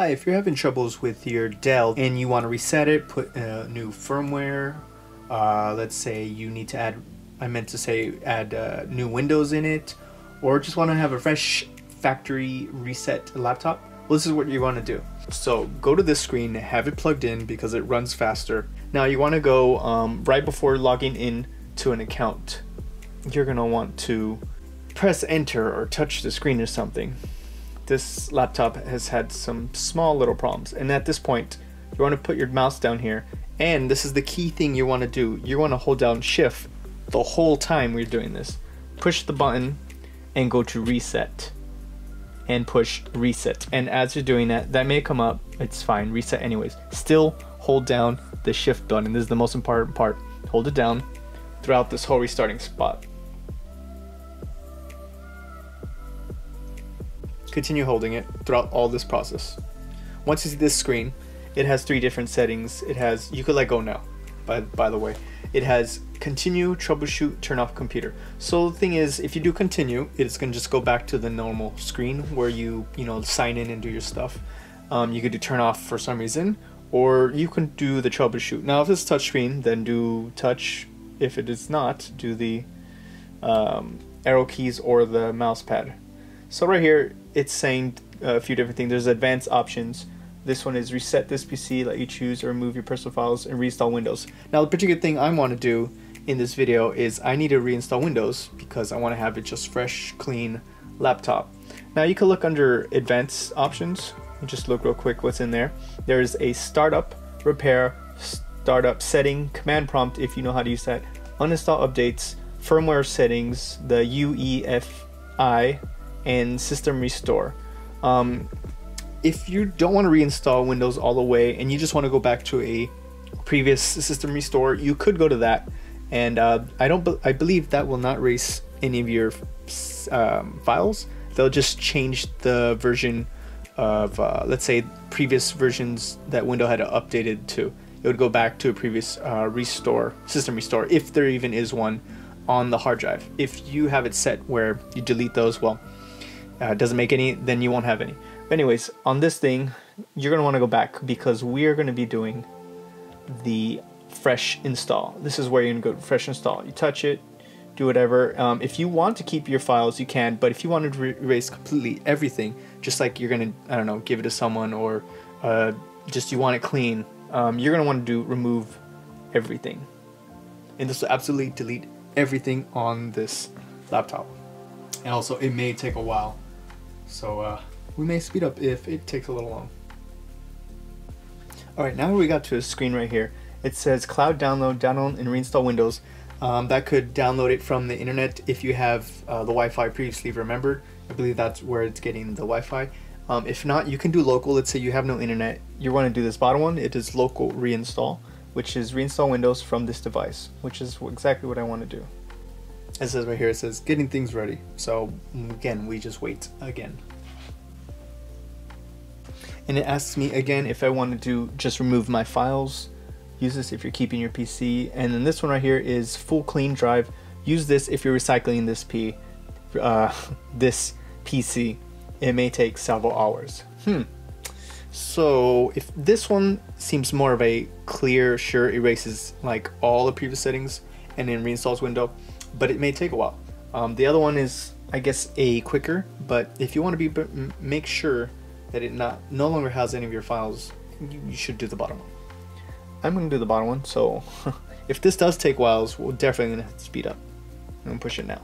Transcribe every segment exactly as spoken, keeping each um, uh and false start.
Hi, if you're having troubles with your Dell and you want to reset it, put uh, new firmware, uh, let's say you need to add, I meant to say add uh, new Windows in it, or just want to have a fresh factory reset laptop, well, this is what you want to do. So go to this screen, have it plugged in because it runs faster. Now you want to go um, right before logging in to an account. You're going to want to press enter or touch the screen or something. This laptop has had some small little problems. And at this point, you want to put your mouse down here. And this is the key thing you want to do. You want to hold down shift the whole time we're doing this. Push the button and go to reset and push reset. And as you're doing that, that may come up. It's fine, reset anyways. Still hold down the shift button. This is the most important part. Hold it down throughout this whole restarting spot. Continue holding it throughout all this process. Once you see this screen, it has three different settings. It has, you could let go now, by, by the way. It has continue, troubleshoot, turn off computer. So the thing is, if you do continue, it's gonna just go back to the normal screen where you, you know, sign in and do your stuff. Um, you could do turn off for some reason, or you can do the troubleshoot. Now, if it's touchscreen, then do touch. If it is not, do the um, arrow keys or the mouse pad. So right here, it's saying a few different things. There's advanced options. This one is reset this P C, let you choose or remove your personal files and reinstall Windows. Now, the particular thing I want to do in this video is I need to reinstall Windows because I want to have it just fresh, clean laptop. Now, you can look under advanced options. Just look real quick what's in there. There is a startup, repair, startup setting, command prompt if you know how to use that, uninstall updates, firmware settings, the U E F I, and system restore. Um, if you don't want to reinstall Windows all the way and you just want to go back to a previous system restore, you could go to that. And uh, I don't, be I believe that will not erase any of your um, files. They'll just change the version of, uh, let's say, previous versions that Windows had updated to. It would go back to a previous uh, restore, system restore, if there even is one on the hard drive. If you have it set where you delete those, well, Uh, doesn't make any, then you won't have any. But anyways, on this thing, you're gonna wanna go back because we are gonna be doing the fresh install. This is where you're gonna go to fresh install. You touch it, do whatever. Um, if you want to keep your files, you can, but if you wanted to erase completely everything, just like you're gonna, I don't know, give it to someone or uh, just you want it clean, um, you're gonna wanna do remove everything. And this will absolutely delete everything on this laptop. And also it may take a while. So uh, we may speed up if it takes a little long. All right, now we got to a screen right here. It says cloud download, download and reinstall Windows. Um, that could download it from the internet if you have uh, the Wi-Fi previously remembered. I believe that's where it's getting the Wi-Fi. Um, if not, you can do local. Let's say you have no internet. You want to do this bottom one. It is local reinstall, which is reinstall Windows from this device, which is exactly what I want to do. It says right here, it says getting things ready. So again, we just wait again. And it asks me again if I want to do just remove my files. Use this if you're keeping your P C. And then this one right here is full clean drive. Use this if you're recycling this P, uh, this P C. It may take several hours. Hmm. So if this one seems more of a clear, sure erases like all the previous settings and then reinstalls Windows, but it may take a while. Um, the other one is, I guess, a quicker, but if you want to be, make sure that it not no longer has any of your files, you, you should do the bottom one. I'm gonna do the bottom one, so if this does take whiles, we're definitely gonna have to speed up. I'm gonna push it now.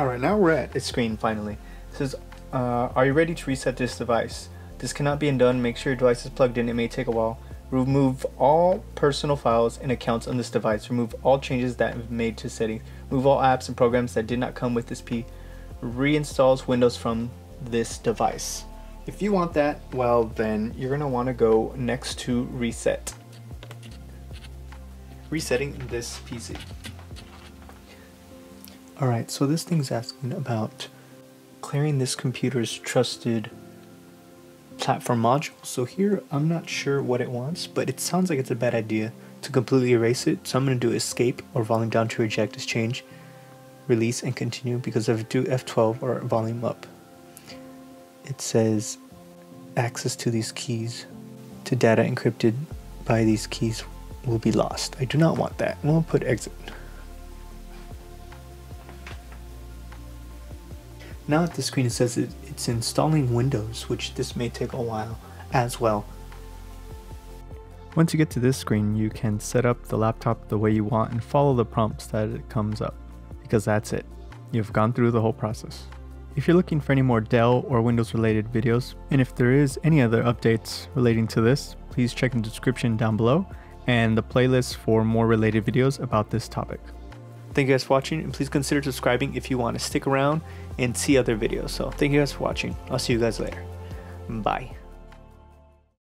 All right, now we're at its screen finally. It says, uh, are you ready to reset this device? This cannot be undone, make sure your device is plugged in, it may take a while. Remove all personal files and accounts on this device. Remove all changes that have been made to settings. Remove all apps and programs that did not come with this P. Reinstalls Windows from this device. If you want that, well then you're gonna wanna go next to reset. Resetting this P C. All right, so this thing's asking about clearing this computer's trusted platform module. So here I'm not sure what it wants, but it sounds like it's a bad idea to completely erase it. So I'm going to do escape or volume down to reject this change, release and continue, because if I do F twelve or volume up, it it says access to these keys, to data encrypted by these keys will be lost. I do not want that. We'll put exit. Now at the screen it says it, it's installing Windows, which this may take a while as well. Once you get to this screen, you can set up the laptop the way you want and follow the prompts that it comes up, because that's it. You've gone through the whole process. If you're looking for any more Dell or Windows related videos, and if there is any other updates relating to this, please check the description down below and the playlist for more related videos about this topic. Thank you guys for watching, and please consider subscribing if you want to stick around and see other videos. So thank you guys for watching. I'll see you guys later. Bye.